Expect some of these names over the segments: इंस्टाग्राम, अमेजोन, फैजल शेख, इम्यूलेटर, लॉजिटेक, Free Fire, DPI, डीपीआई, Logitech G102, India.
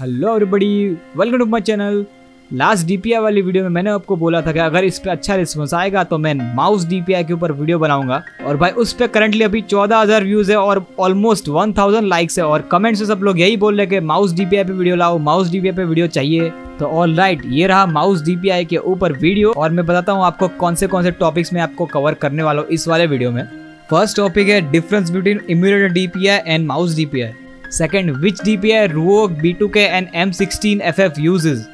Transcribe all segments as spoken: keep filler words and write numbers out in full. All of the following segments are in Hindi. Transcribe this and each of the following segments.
Hello everybody, welcome to my channel. Last डीपीआई वाली वीडियो में मैंने आपको बोला था कि अगर इस पर अच्छा रिस्पॉन्स आएगा तो मैं माउस डीपीआई के ऊपर वीडियो बनाऊंगा। और भाई उस पर करंटली अभी चौदह हज़ार व्यूज़ है और ऑलमोस्ट एक हज़ार लाइक्स है। और कमेंट्स से सब लोग यही बोल रहे कि माउस डीपीआई पे वीडियो लाओ, माउस डीपीआई पे वीडियो चाहिए। तो ऑल राइट, ये रहा माउस डीपीआई के ऊपर वीडियो। और मैं बताता हूँ आपको कौन से कौन से टॉपिक्स में आपको कवर करने वाला हूँ इस वाले वीडियो में। फर्स्ट टॉपिक है difference between इम्यूलेटर डीपीआई and mouse डीपीआई। Second, which डीपीआई Ruok B two K and M sixteen F F uses.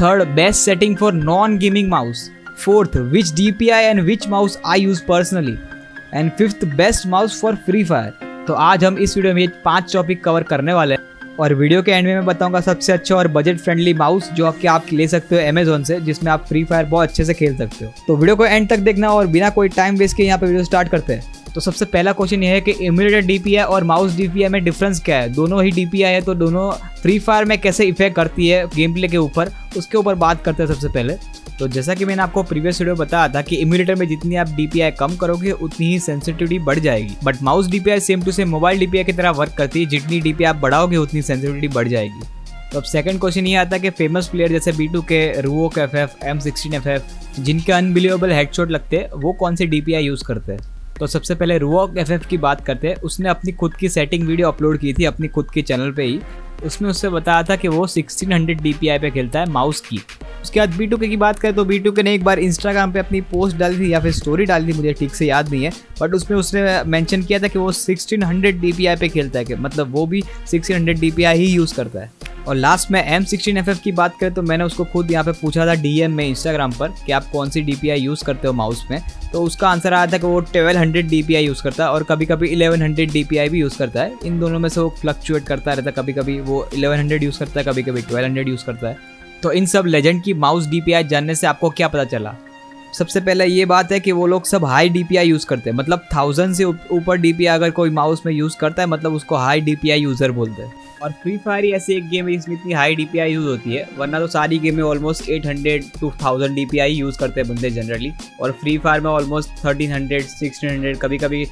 Third, best setting for non-gaming mouse. Fourth, which D P I and which mouse I use personally. And fifth, best mouse for Free Fire. तो आज हम इस वीडियो में पांच टॉपिक कवर करने वाले हैं। और वीडियो के एंड में मैं बताऊंगा सबसे अच्छा और बजट फ्रेंडली माउस जो आपके आप ले सकते हो अमेजोन से, जिसमें आप फ्री फायर बहुत अच्छे से खेल सकते हो। तो वीडियो को एंड तक देखना और बिना कोई टाइम वेस्ट के यहाँ पे वीडियो स्टार्ट करते हैं। तो सबसे पहला क्वेश्चन ये है कि इम्यूलेटर डीपीआई और माउस डीपीआई में डिफरेंस क्या है। दोनों ही डीपीआई है तो दोनों फ्री फायर में कैसे इफेक्ट करती है गेम प्ले के ऊपर, उसके ऊपर बात करते हैं सबसे पहले। तो जैसा कि मैंने आपको प्रीवियस वीडियो बताया था कि इम्यूलेटर में जितनी आप डीपीआई कम करोगे उतनी ही सेंसिटिविटी बढ़ जाएगी। But mouse डीपीआई same to same mobile डीपीआई की तरह वर्क करती है, जितनी डीपीआई आप बढ़ाओगे उतनी सेंसिटिविटी बढ़ जाएगी। तो अब सेकंड क्वेश्चन ये आता है कि फेमस प्लेयर जैसे B two K, Ruok F F, M sixteen F F जिनके अनबिलीवेबल हेडशॉट लगते हैं, वो कौन से डीपीआई यूज़ करते हैं। तो सबसे पहले रूओक एफ एफ की बात करते हैं। उसने अपनी खुद की सेटिंग वीडियो अपलोड की थी अपनी खुद के चैनल पे ही। उसमें उससे बताया था कि वो सोलह सौ डीपीआई पे खेलता है माउस की। उसके बाद बी टू के की बात करें तो बी टू के ने एक बार इंस्टाग्राम पे अपनी पोस्ट डाली थी या फिर स्टोरी डाली थी, मुझे ठीक से याद नहीं है, बट उसमें उसने मेंशन किया था कि वो सोलह सौ डीपीआई पे खेलता है, कि मतलब वो भी सोलह सौ डीपीआई ही यूज़ करता है। और लास्ट में एम सिक्सटीन एफ एफ की बात करें तो मैंने उसको खुद यहाँ पे पूछा था डीएम में इंस्टाग्राम पर कि आप कौन सी डीपीआई यूज़ करते हो माउस में। तो उसका आंसर आया था कि वो बारह सौ डीपीआई यूज़ करता है और कभी कभी ग्यारह सौ डीपीआई भी यूज़ करता है। इन दोनों में से वो फ्लक्चुएट करता रहता है, कभी कभी वो ग्यारह सौ यूज़ करता है, कभी कभी बारह सौ यूज़ करता है। तो इन सब लेजेंड की माउस डीपीआई जानने से आपको क्या पता चला। सबसे पहले ये बात है कि वो लोग सब हाई डीपीआई यूज़ करते हैं, मतलब थाउजेंड से ऊपर डीपीआई अगर कोई माउस में यूज़ करता है मतलब उसको हाई डीपीआई यूज़र बोलते हैं। और फ्री फायर ही ऐसी एक गेम है जिसमें इतनी हाई डीपीआई यूज़ होती है, वरना तो सारी गेम में ऑलमोस्ट आठ सौ टू थाउजेंड डीपीआई यूज़ करते हैं बंदे जनरली। और फ्री फायर में ऑलमोस्ट तेरह सौ, सोलह सौ, कभी कभी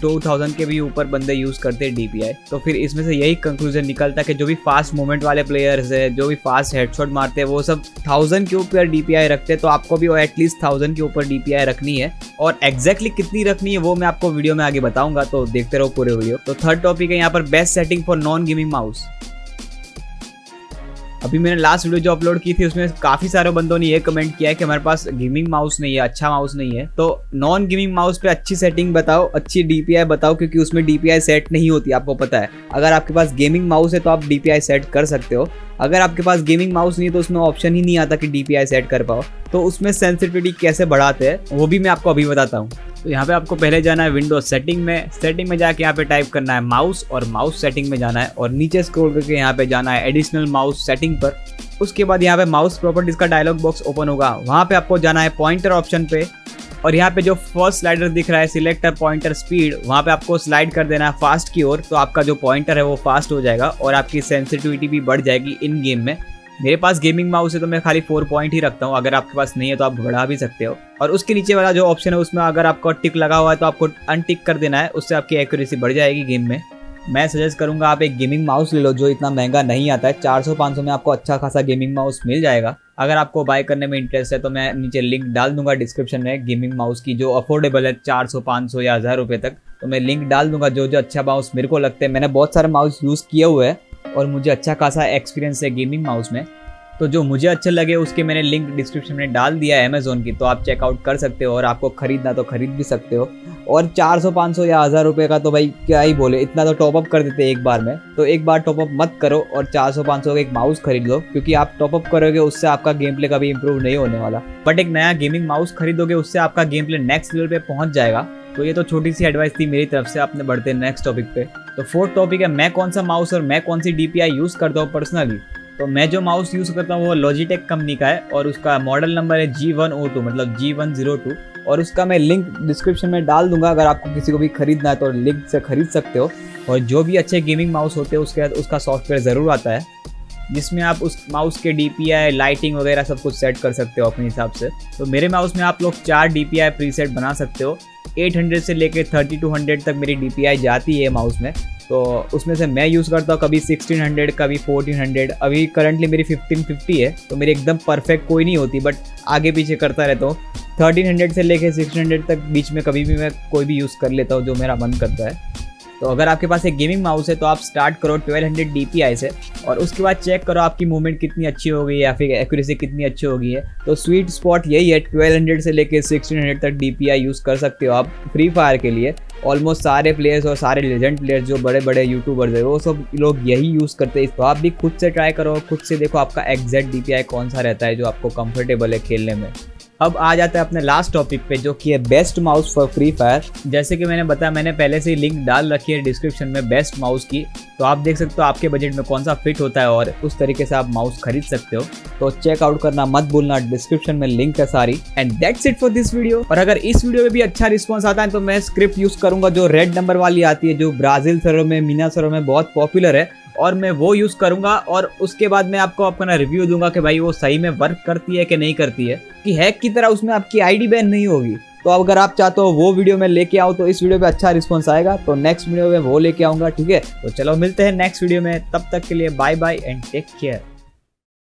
दो हज़ार के भी ऊपर बंदे यूज़ करते हैं डीपीआई। तो फिर इसमें से यही कंक्लूजन निकलता है कि जो भी फास्ट मूवमेंट वाले प्लेयर्स हैं, जो भी फास्ट हेडशॉट मारते हैं, वो सब थाउजेंड के ऊपर डीपीआई रखते हैं। तो आपको भी एटलीस्ट थाउजेंड के ऊपर डीपीआई रखनी है और एक्जैक्टली कितनी रखनी है वो मैं आपको वीडियो में आगे बताऊँगा, तो देखते रहो पूरे वीडियो। तो थर्ड टॉपिक है यहाँ पर best setting for non gaming mouse. अभी मैंने लास्ट वीडियो जो अपलोड की थी उसमें काफ़ी सारे बंदों ने ये कमेंट किया है कि हमारे पास गेमिंग माउस नहीं है, अच्छा माउस नहीं है। तो नॉन गेमिंग माउस पे अच्छी सेटिंग बताओ, अच्छी डीपीआई बताओ, क्योंकि उसमें डीपीआई सेट नहीं होती। आपको पता है अगर आपके पास गेमिंग माउस है तो आप डीपीआई सेट कर सकते हो, अगर आपके पास गेमिंग माउस नहीं है तो उसमें ऑप्शन ही नहीं आता कि डीपीआई सेट कर पाओ। तो उसमें सेंसिटिविटी कैसे बढ़ाते हैं वो भी मैं आपको अभी बताता हूँ। तो यहाँ पे आपको पहले जाना है विंडोज सेटिंग में, सेटिंग में जाके यहाँ पे टाइप करना है माउस और माउस सेटिंग में जाना है और नीचे स्क्रॉल करके यहाँ पे जाना है एडिशनल माउस सेटिंग पर। उसके बाद यहाँ पे माउस प्रॉपर्टीज का डायलॉग बॉक्स ओपन होगा, वहाँ पे आपको जाना है पॉइंटर ऑप्शन पे और यहाँ पे जो फर्स्ट स्लाइडर दिख रहा है सिलेक्ट पॉइंटर स्पीड, वहाँ पे आपको स्लाइड कर देना है फास्ट की ओर। तो आपका जो पॉइंटर है वो फास्ट हो जाएगा और आपकी सेंसिटिविटी भी बढ़ जाएगी इन गेम में। मेरे पास गेमिंग माउस है तो मैं खाली फोर पॉइंट ही रखता हूँ, अगर आपके पास नहीं है तो आप बढ़ा भी सकते हो। और उसके नीचे वाला जो ऑप्शन है उसमें अगर आपका टिक लगा हुआ है तो आपको अनटिक कर देना है, उससे आपकी एक्यूरेसी बढ़ जाएगी गेम में। मैं सजेस्ट करूँगा आप एक गेमिंग माउस ले लो जो इतना महंगा नहीं आता है, चार सौ पाँच सौ में आपको अच्छा खासा गेमिंग माउस मिल जाएगा। अगर आपको बाय करने में इंटरेस्ट है तो मैं नीचे लिंक डाल दूंगा डिस्क्रिप्शन में गेमिंग माउस की, जो अफोर्डेबल है चार सौ, पाँच सौ या हज़ार रुपये तक। तो मैं लिंक डाल दूंगा जो जो अच्छा माउस मेरे को लगते हैं। मैंने बहुत सारे माउस यूज़ किए हुए हैं और मुझे अच्छा खासा एक्सपीरियंस है गेमिंग माउस में, तो जो मुझे अच्छे लगे उसके मैंने लिंक डिस्क्रिप्शन में डाल दिया है अमेज़ोन की, तो आप चेकआउट कर सकते हो और आपको ख़रीदना तो ख़रीद भी सकते हो। और चार सौ, पाँच सौ या हज़ार रुपये का तो भाई क्या ही बोले, इतना तो टॉपअप कर देते हैं एक बार में। तो एक बार टॉपअप मत करो और चार सौ, पाँच सौ का एक माउस खरीद लो, क्योंकि आप टॉपअप करोगे उससे आपका गेम प्ले कभी इंप्रूव नहीं होने वाला। बट एक नया गेमिंग माउस खरीदोगे उससे आपका गेम प्ले नेक्स्ट लेवल पर पहुँच जाएगा। तो ये तो छोटी सी एडवाइस थी मेरी तरफ से, आपने बढ़ते हैं नेक्स्ट टॉपिक पे। तो फोर्थ टॉपिक है मैं कौन सा माउस और मैं कौन सी डीपीआई यूज़ करता हूँ पर्सनली। तो मैं जो माउस यूज़ करता हूँ वो लॉजिटेक कंपनी का है और उसका मॉडल नंबर है जी वन ओ टू, मतलब जी वन ओ टू। और उसका मैं लिंक डिस्क्रिप्शन में डाल दूंगा, अगर आपको किसी को भी खरीदना है तो लिंक से खरीद सकते हो। और जो भी अच्छे गेमिंग माउस होते हैं उसके बाद उसका सॉफ्टवेयर ज़रूर आता है जिसमें आप उस माउस के डीपीआई, लाइटिंग वगैरह सब कुछ सेट कर सकते हो अपने हिसाब से। तो मेरे माउस में आप लोग चार डीपीआई प्रीसेट बना सकते हो, आठ सौ से लेके बत्तीस सौ तक मेरी डीपीआई जाती है माउस में। तो उसमें से मैं यूज़ करता हूँ कभी सिक्सटीन हंड्रेड कभी फोर्टीन हंड्रेड, अभी करंटली मेरी फिफ्टीन फिफ्टी है तो मेरी एकदम परफेक्ट कोई नहीं होती, बट आगे पीछे करता रहता हूँ। थर्टीन हंड्रेड से लेके सिक्सटीन हंड्रेड तक बीच में कभी भी मैं कोई भी यूज़ कर लेता हूँ जो मेरा मन करता है। तो अगर आपके पास एक गेमिंग माउस है तो आप स्टार्ट करो ट्वेल्व हंड्रेड डीपीआई से और उसके बाद चेक करो आपकी मूवमेंट कितनी अच्छी हो गई है या फिर एक्यूरेसी कितनी अच्छी हो गई है। तो स्वीट स्पॉट यही है, ट्वेल्व हंड्रेड से लेके सिक्सटीन हंड्रेड तक डीपीआई यूज़ कर सकते हो आप फ्री फायर के लिए। ऑलमोस्ट सारे प्लेयर्स और सारे लेजेंड प्लेयर्स जो बड़े बड़े यूट्यूबर्स हैं वो सब लोग यही यूज़ करते हैं। तो आप भी खुद से ट्राई करो, खुद से देखो आपका एग्जैक्ट डीपीआई कौन सा रहता है जो आपको कंफर्टेबल है खेलने में। अब आ जाता है अपने लास्ट टॉपिक पे जो कि है best mouse for Free Fire. जैसे कि मैंने बताया, मैंने पहले से ही लिंक डाल रखी है डिस्क्रिप्शन में बेस्ट माउस की, तो आप देख सकते हो आपके बजट में कौन सा फिट होता है और उस तरीके से आप माउस खरीद सकते हो। तो चेकआउट करना मत भूलना, डिस्क्रिप्शन में लिंक है सारी। And that's it for this video. और अगर इस वीडियो में भी अच्छा रिस्पॉन्स आता है तो मैं स्क्रिप्ट यूज़ करूँगा जो रेड नंबर वाली आती है, जो ब्राज़ील सर्वर में मीना सर्वर में बहुत पॉपुलर है, और मैं वो यूज़ करूँगा। और उसके बाद मैं आपको अपना रिव्यू दूंगा कि भाई वो सही में वर्क करती है कि नहीं करती है, कि हैक की तरह उसमें आपकी आईडी बैन नहीं होगी। तो अगर आप चाहते हो वो वीडियो में लेके आओ तो इस वीडियो पे अच्छा रिस्पॉन्स आएगा, तो नेक्स्ट वीडियो में वो लेके आऊँगा। ठीक है, तो चलो मिलते हैं नेक्स्ट वीडियो में, तब तक के लिए bye bye and take care.